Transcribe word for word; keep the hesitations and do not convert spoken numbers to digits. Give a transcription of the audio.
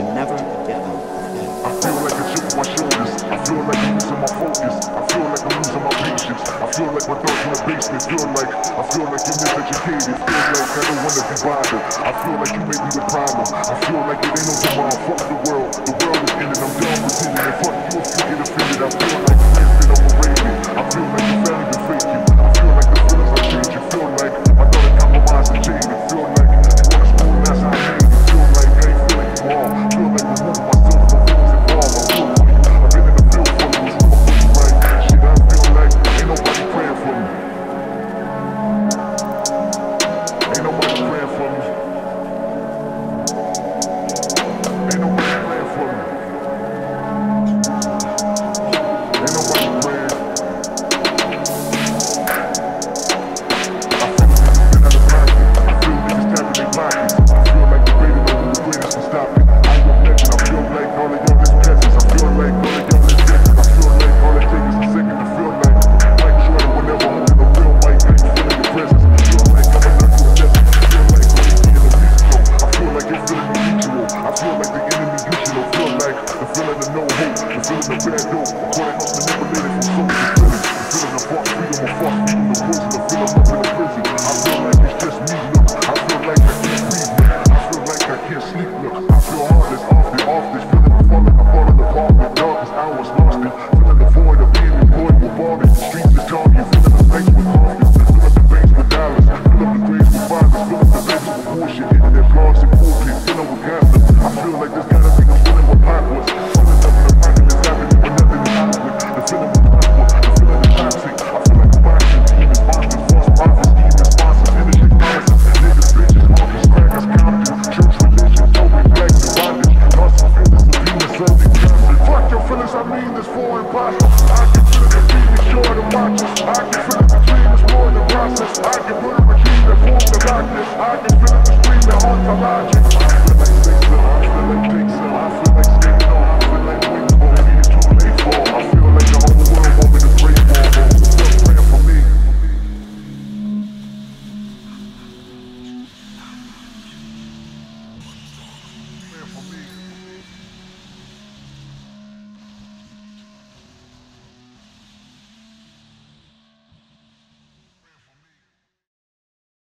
can never get out. I feel like a chip on my shoulders. I feel like I'm losing my focus. I feel like I'm losing my patience. I feel like my thoughts in the basement. Feel like I feel like you're miseducated. Feel like I don't wanna be bothered. I feel like you may be the problem. I feel like it ain't no tomorrow. Fuck the world. The world is ending. I'm done pretending. And fuck you if you get offended. I feel like life's been overrated. I feel like you found it to fake you. I feel like the feelings I change. You feel like I thought I got my mind to change. I feel like you wanna school that's how I hate. You feel like I ain't feeling you wrong. Feel like I want myself. I can feel the screaming on the logic.